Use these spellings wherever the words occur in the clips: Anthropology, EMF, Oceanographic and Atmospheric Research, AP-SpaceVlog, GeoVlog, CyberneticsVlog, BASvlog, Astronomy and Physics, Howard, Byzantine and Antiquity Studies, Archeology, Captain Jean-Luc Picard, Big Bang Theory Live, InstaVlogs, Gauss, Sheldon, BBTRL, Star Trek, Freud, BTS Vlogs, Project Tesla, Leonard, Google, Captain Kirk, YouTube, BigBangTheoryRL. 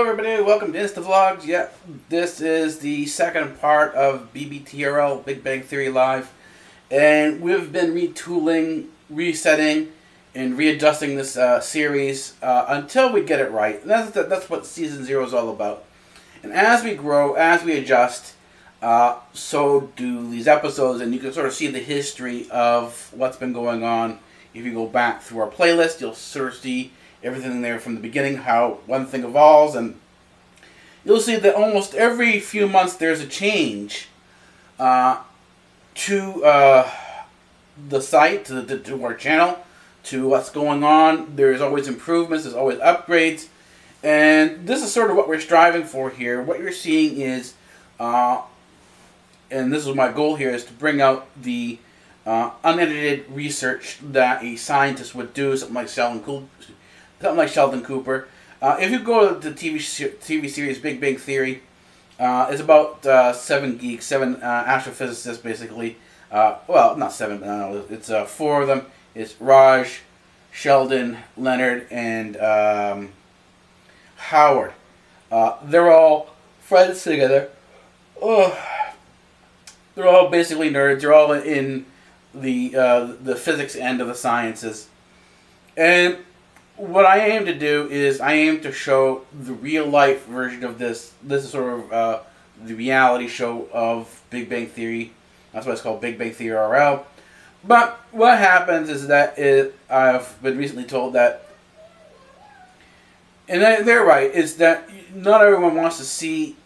everybody, welcome to InstaVlogs. Yep, this is the second part of BBTRL, Big Bang Theory Live. And we've been retooling, resetting, and readjusting this series until we get it right. And that's what Season 0 is all about. And as we grow, as we adjust, so do these episodes. And you can sort of see the history of what's been going on. If you go back through our playlist, you'll sort of see everything there from the beginning, how one thing evolves. And you'll see that almost every few months there's a change to the site, to our channel, to what's going on. There's always improvements, there's always upgrades, and this is sort of what we're striving for here. What you're seeing is, and this is my goal here, is to bring out the unedited research that a scientist would do, something like Sheldon Cooper. If you go to the TV series Big Bang Theory, it's about seven astrophysicists, basically. Well, not seven, but no, it's four of them. It's Raj, Sheldon, Leonard, and Howard. They're all friends together. Ugh. They're all basically nerds. They're all in the physics end of the sciences. And what I aim to do is I aim to show the real life version of this. This is sort of the reality show of Big Bang Theory. That's why it's called Big Bang Theory RL. But what happens is that I've been recently told that, and they're right, is that not everyone wants to see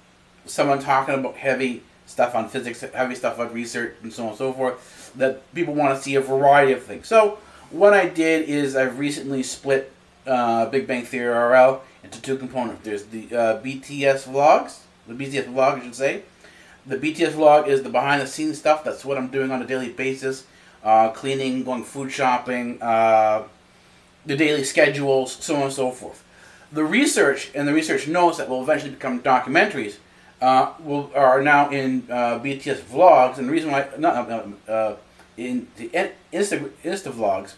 someone talking about heavy stuff on physics, heavy stuff on research, and so on and so forth, that people want to see a variety of things. So what I did is I've recently split Big Bang Theory RL into two components. There's the BTS Vlog, I should say. The BTS Vlog is the behind-the-scenes stuff. That's what I'm doing on a daily basis. Cleaning, going food shopping, the daily schedules, so on and so forth. The research and the research notes that will eventually become documentaries are now in BTS Vlogs, and the reason why in the InstaVlogs,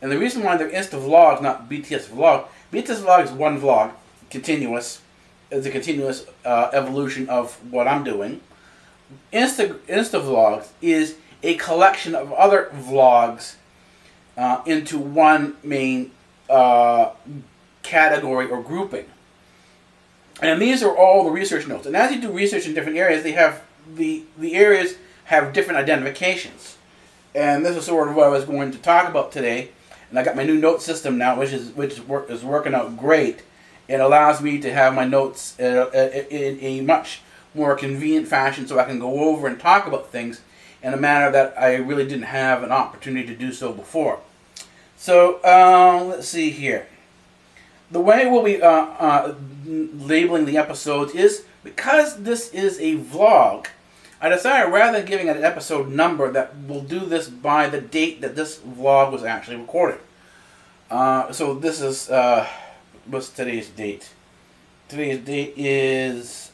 and the reason why they're InstaVlogs, not BTS Vlog. BTS Vlog is one vlog, continuous. It's a continuous evolution of what I'm doing. InstaVlogs is a collection of other vlogs into one main category or grouping. And these are all the research notes. And as you do research in different areas, they have the areas have different identifications. And this is sort of what I was going to talk about today. And I got my new note system now, which is working out great. It allows me to have my notes in a much more convenient fashion, so I can go over and talk about things in a manner that I really didn't have an opportunity to do so before. So, let's see here. The way we'll be labeling the episodes is, because this is a vlog, I decided rather than giving it an episode number, that we'll do this by the date that this vlog was actually recorded. So this is, what's today's date? Today's date is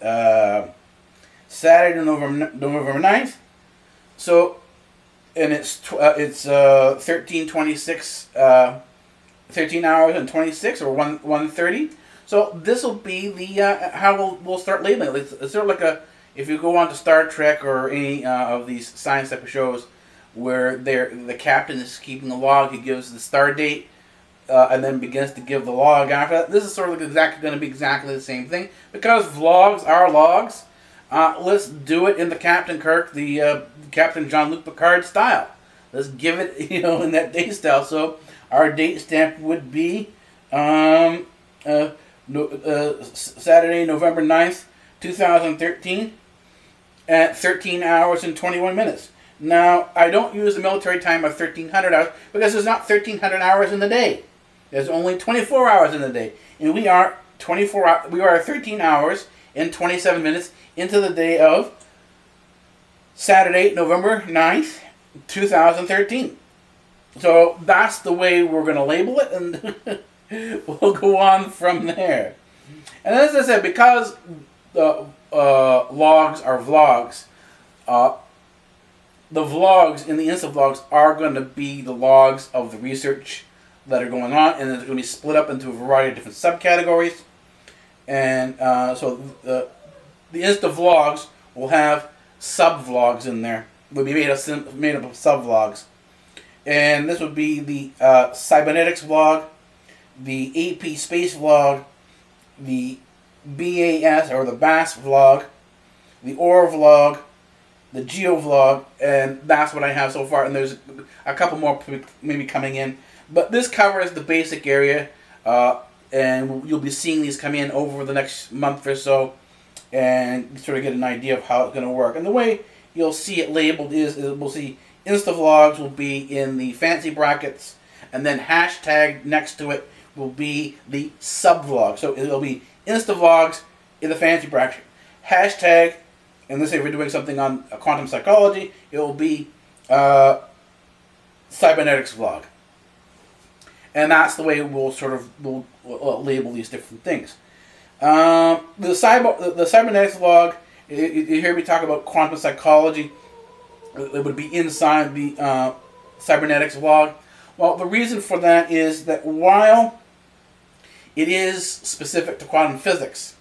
Saturday, November 9th. So, and it's 13:26, 13 hours and 26, or 1:30. So this will be the how we'll start labeling it. It's sort of like a, if you go on to Star Trek or any of these science type of shows where the captain is keeping the log, he gives the star date and then begins to give the log after that. This is sort of going to be exactly the same thing, because vlogs are logs. Let's do it in the Captain Kirk, the Captain Jean-Luc Picard style. Let's give it, you know, in that date style. So our date stamp would be Saturday, November 9th, 2013 at 13 hours and 21 minutes. Now, I don't use the military time of 1,300 hours because there's not 1,300 hours in the day. There's only 24 hours in the day. And we are 13 hours and 27 minutes into the day of Saturday, November 9th, 2013. So that's the way we're going to label it, and we'll go on from there. And as I said, because the logs are vlogs, the vlogs in the InstaVlogs are going to be the logs of the research that are going on, and it's going to be split up into a variety of different subcategories. And so the InstaVlogs will have sub-vlogs in there. Will be made up of sub-vlogs. And this would be the Cybernetics Vlog, the AP-SpaceVlog, the BASvlog, the OARvlog, the GeoVlog, and that's what I have so far. And there's a couple more maybe coming in. But this covers the basic area, and you'll be seeing these come in over the next month or so, and sort of get an idea of how it's going to work. And the way you'll see it labeled is we'll see InstaVlogs will be in the fancy brackets, and then hashtag next to it will be the sub-vlog. So it'll be InstaVlogs in the fancy bracket, hashtag, and let's say we're doing something on quantum psychology, it will be Cybernetics Vlog. And that's the way we'll sort of we'll label these different things. The Cybernetics Vlog, you hear me talk about quantum psychology. It would be inside the Cybernetics Vlog. Well, the reason for that is that while it is specific to quantum physics,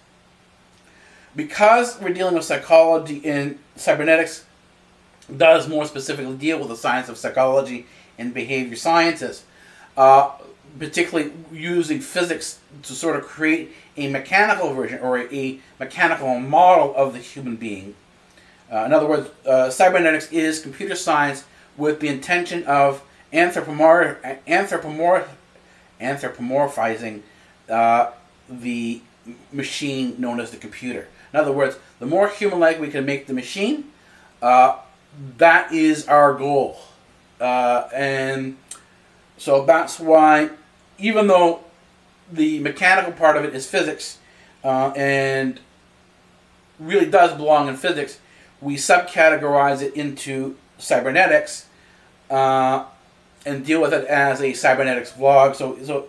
because we're dealing with psychology and cybernetics does more specifically deal with the science of psychology and behavior sciences, particularly using physics to sort of create a mechanical version or a mechanical model of the human being. In other words, cybernetics is computer science with the intention of anthropomorphizing the machine known as the computer. In other words, the more human-like we can make the machine, that is our goal. And so that's why, even though the mechanical part of it is physics, and really does belong in physics, we subcategorize it into cybernetics and deal with it as a Cybernetics Vlog. So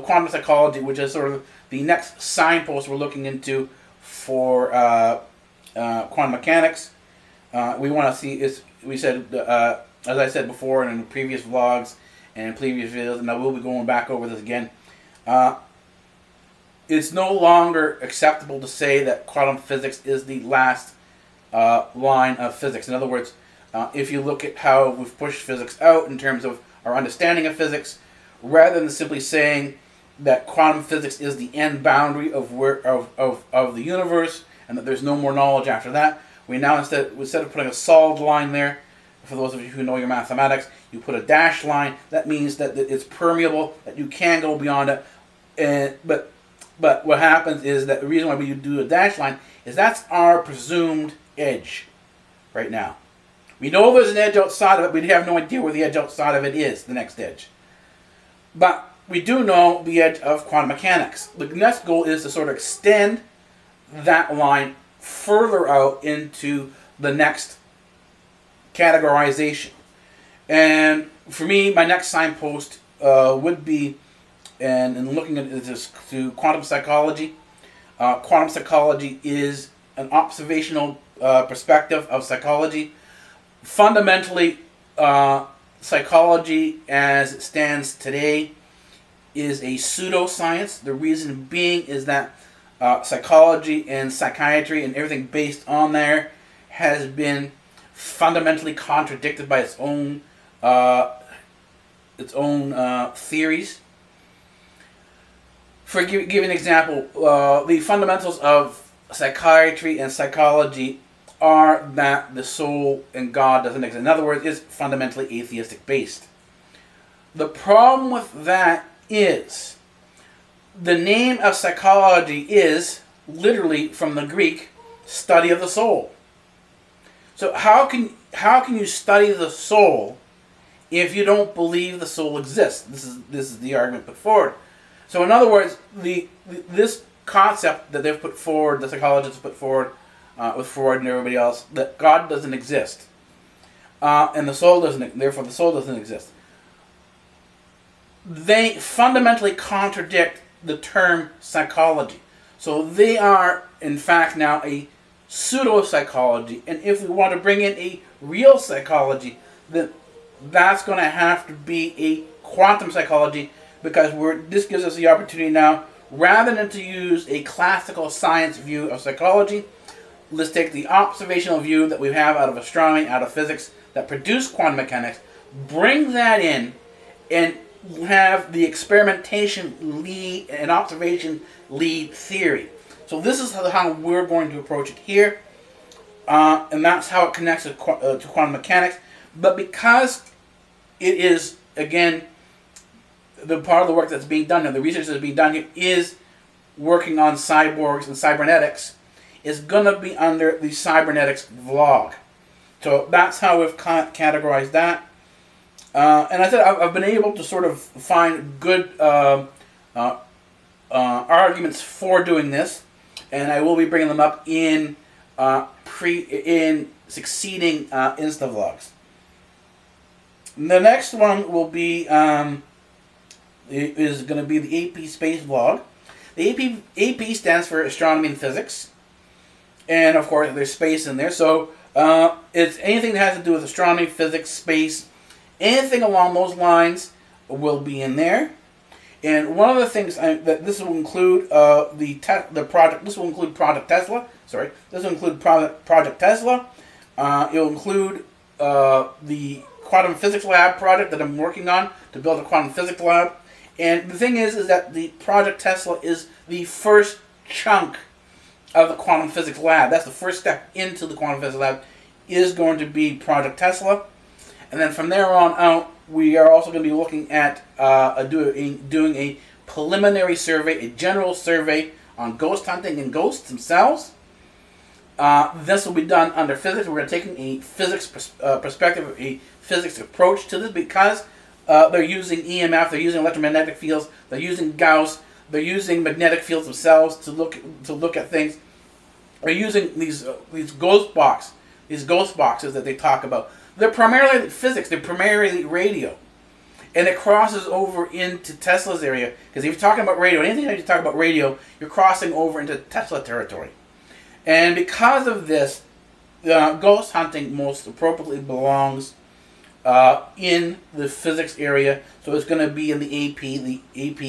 quantum psychology, which is sort of the next signpost we're looking into for quantum mechanics, we want to see. As I said before in previous vlogs and previous videos, and I will be going back over this again. It's no longer acceptable to say that quantum physics is the last line of physics. In other words, if you look at how we've pushed physics out in terms of our understanding of physics, rather than simply saying that quantum physics is the end boundary of the universe and that there's no more knowledge after that, we now instead of putting a solid line there, for those of you who know your mathematics, you put a dashed line. That means that it's permeable, that you can go beyond it. And but what happens is that the reason why we do a dashed line is that's our presumed edge right now. We know there's an edge outside of it. We have no idea where the edge outside of it is, the next edge. But we do know the edge of quantum mechanics. The next goal is to sort of extend that line further out into the next categorization. And for me, my next signpost would be, and looking at this through quantum psychology. Quantum psychology is an observational perspective of psychology. Fundamentally, psychology as it stands today is a pseudoscience. The reason being is that psychology and psychiatry and everything based on there has been fundamentally contradicted by its own theories. For give an example, the fundamentals of psychiatry and psychology are that the soul and God doesn't exist. In other words, it's fundamentally atheistic based. The problem with that is The name of psychology is literally from the Greek, study of the soul. So how can you study the soul if you don't believe the soul exists? This is the argument put forward. So in other words, this concept that they've put forward, the psychologists put forward with Freud and everybody else, that God doesn't exist and the soul doesn't, therefore the soul doesn't exist. They fundamentally contradict the term psychology. So they are, in fact, now a pseudo-psychology. And if we want to bring in a real psychology, then that's going to have to be a quantum psychology, because this gives us the opportunity now, rather than to use a classical science view of psychology, let's take the observational view that we have out of astronomy, out of physics, that produce quantum mechanics, bring that in, and have the experimentation lead and observation lead theory. So this is how we're going to approach it here, and that's how it connects to quantum mechanics. But because it is, again, the part of the work that's being done and the research that's being done here is working on cyborgs and cybernetics, is going to be under the cybernetics vlog. So that's how we've categorized that. And I said I've been able to sort of find good arguments for doing this, and I will be bringing them up in succeeding InstaVlogs. The next one will be is going to be the AP-SpaceVlog. The AP stands for Astronomy and Physics, and of course there's space in there. So it's anything that has to do with astronomy, physics, space. Anything along those lines will be in there, and one of the things that this will include This will include Project Tesla. Sorry, this will include Project Tesla. It'll include the quantum physics lab project that I'm working on to build a quantum physics lab. And the thing is that the Project Tesla is the first chunk of the quantum physics lab. That's the first step into the quantum physics lab, is going to be Project Tesla. And then from there on out, we are also going to be looking at doing a preliminary survey, a general survey on ghost hunting and ghosts themselves. This will be done under physics. We're going to take a physics perspective, a physics approach to this, because they're using EMF, they're using electromagnetic fields, they're using Gauss, they're using magnetic fields themselves to look at things. They're using these ghost boxes that they talk about. They're primarily physics, they're primarily radio. And it crosses over into Tesla's area, because if you're talking about radio, anything that you talk about radio, you're crossing over into Tesla territory. And because of this, ghost hunting most appropriately belongs in the physics area. So it's going to be in the AP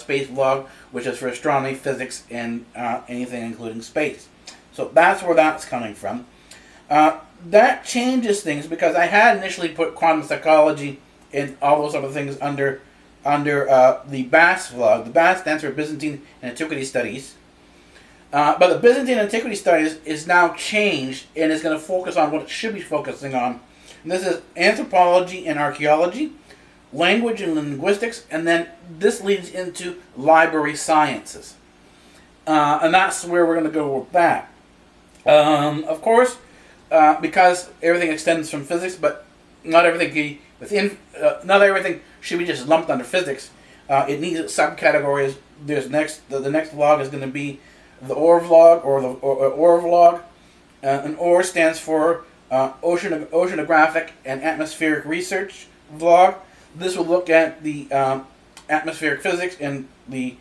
space vlog, which is for astronomy, physics, and anything including space. So that's where that's coming from. That changes things, because I had initially put quantum psychology and all those other things under the BAS vlog. The BAS stands for Byzantine and Antiquity Studies. But the Byzantine and Antiquity Studies is now changed and is going to focus on what it should be focusing on. And this is anthropology and archaeology, language and linguistics, and then this leads into library sciences. And that's where we're going to go with that. Of course, because everything extends from physics, but not everything not everything should be just lumped under physics. It needs subcategories. The next vlog is going to be the OARvlog, or the OARvlog, and OAR stands for Oceanographic and Atmospheric Research Vlog. This will look at the atmospheric physics and the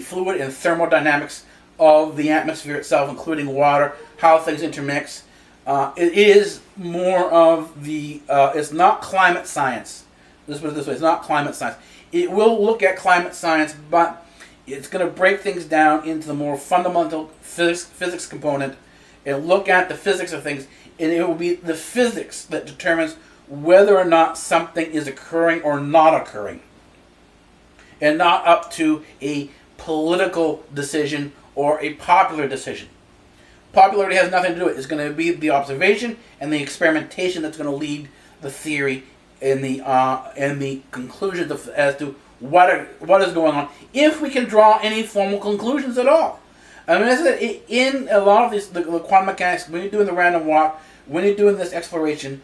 fluid and thermodynamics of the atmosphere itself, including water, how things intermix. It is more of the, it's not climate science. Let's put it this way, it's not climate science. It will look at climate science, but it's going to break things down into the more fundamental physics component and look at the physics of things, and it will be the physics that determines whether or not something is occurring or not occurring, and not up to a political decision or a popular decision. Popularity has nothing to do with it. It's going to be the observation and the experimentation that's going to lead the theory and the conclusions as to what is going on, if we can draw any formal conclusions at all. I mean, I said, in a lot of these, the quantum mechanics, when you're doing the random walk, when you're doing this exploration,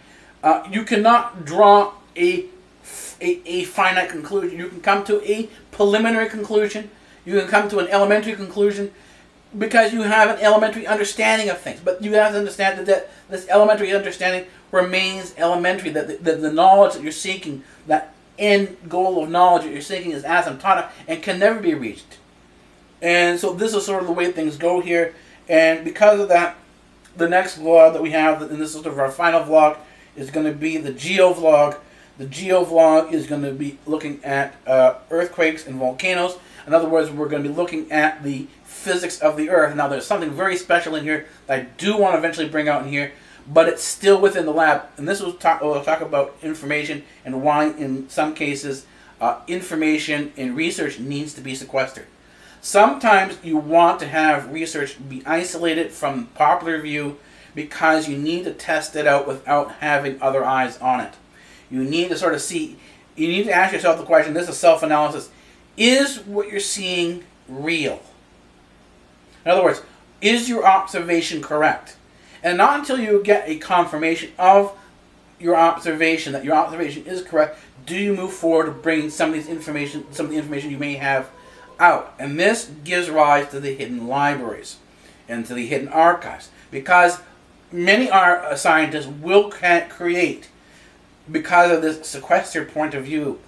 you cannot draw a finite conclusion. You can come to a preliminary conclusion. You can come to an elementary conclusion because you have an elementary understanding of things. But you have to understand that, this elementary understanding remains elementary, that the knowledge that you're seeking, that end goal of knowledge that you're seeking is asymptotic and can never be reached. And so this is sort of the way things go here. And because of that, the next vlog that we have, and this is sort of our final vlog, is going to be the GeoVlog. The GeoVlog is going to be looking at earthquakes and volcanoes. In other words, we're going to be looking at the physics of the Earth. Now, there's something very special in here that I do want to eventually bring out in here, but it's still within the lab. And this will talk, about information and why, in some cases, information and research needs to be sequestered. Sometimes you want to have research be isolated from popular view because you need to test it out without having other eyes on it. You need to sort of see, you need to ask yourself the question, this is self-analysis, is what you're seeing real? In other words, is your observation correct? And not until you get a confirmation of your observation, that your observation is correct, do you move forward to bring some of these information, some of the information you may have out. And this gives rise to the hidden libraries and to the hidden archives, because many scientists will create, because of this sequestered point of view,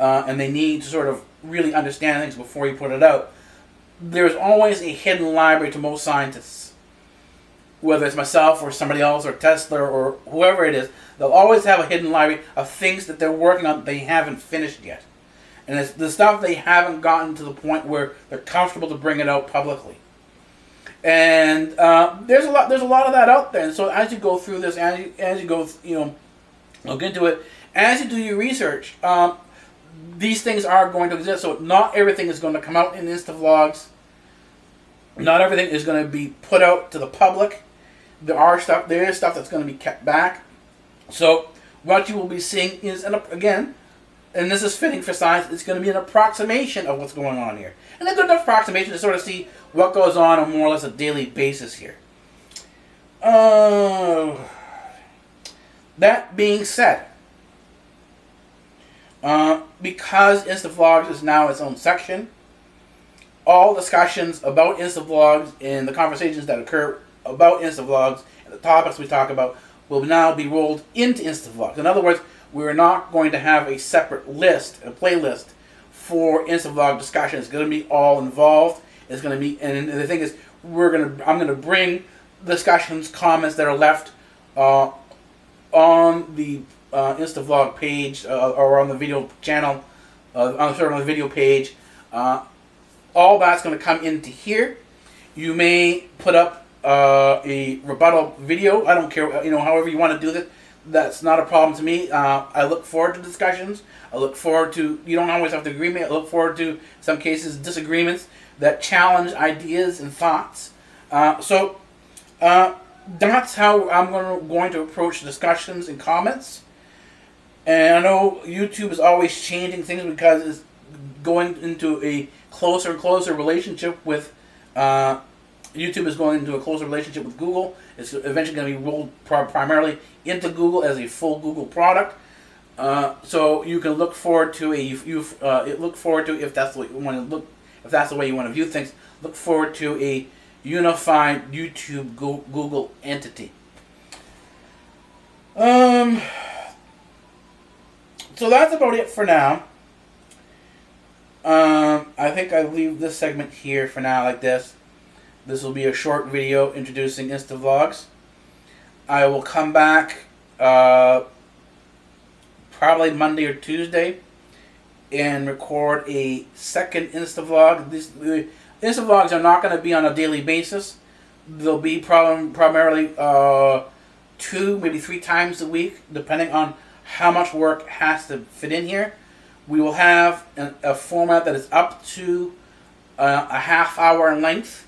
and they need to sort of really understand things before you put it out. There's always a hidden library to most scientists, whether it's myself or somebody else or Tesla or whoever it is. They'll always have a hidden library of things that they're working on that they haven't finished yet. And it's the stuff they haven't gotten to the point where they're comfortable to bring it out publicly. And there's a lot of that out there. And so as you go through this, as you go, you know, look into it, as you do your research, these things are going to exist. So not everything is going to come out in InstaVlogs. Not everything is going to be put out to the public. There is stuff that's going to be kept back. So what you will be seeing is, again, and this is fitting for science, it's going to be an approximation of what's going on here. And a good enough approximation to sort of see what goes on more or less a daily basis here. That being said, because InstaVlogs is now its own section, all discussions about InstaVlogs and the conversations that occur about InstaVlogs and the topics we talk about will now be rolled into InstaVlogs. In other words, we're not going to have a separate list, a playlist for InstaVlog discussion. It's going to be all involved. It's going to be, and the thing is, I'm going to bring discussions, comments that are left on the InstaVlog page or on the video channel, on the video page. All that's going to come into here. You may put up a rebuttal video. I don't care, you know, however you want to do this. That's not a problem to me. I look forward to discussions. I look forward to, you don't always have to agree with me. I look forward to, in some cases, disagreements that challenge ideas and thoughts. That's how I'm going to approach discussions and comments. And I know YouTube is always changing things because it's going into a closer and closer relationship with YouTube is going into a closer relationship with Google. It's eventually going to be rolled primarily into Google as a full Google product. So you can look forward to if that's the way you want to look, if that's the way you want to view things. Look forward to a unified YouTube Google entity. So that's about it for now. I think I leave this segment here for now, like this. This will be a short video introducing InstaVlogs. I will come back probably Monday or Tuesday and record a second InstaVlog. The InstaVlogs are not going to be on a daily basis. They'll be primarily 2, maybe 3 times a week, depending on how much work has to fit in here. We will have a format that is up to a half hour in length.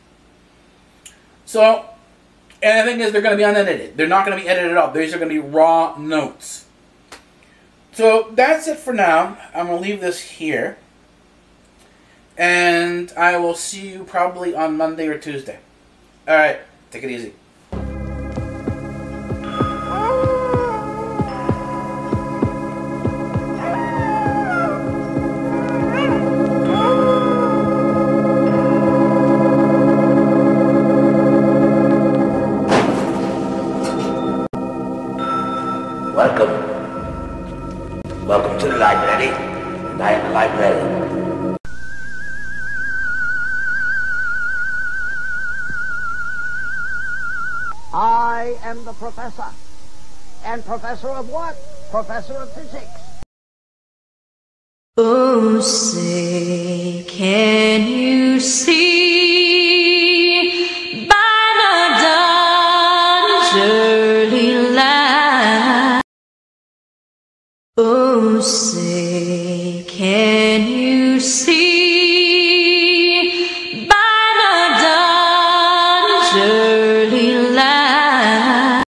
So, and the thing is, they're going to be unedited. They're not going to be edited at all. These are going to be raw notes. So, that's it for now. I'm going to leave this here. And I will see you probably on Monday or Tuesday. Alright, take it easy. Welcome to the library, and I am the librarian. I am the professor, and professor of what? Professor of physics. Oh, say, can you see by the dawn's early light? Oh, say, can you see by the dawn's early light?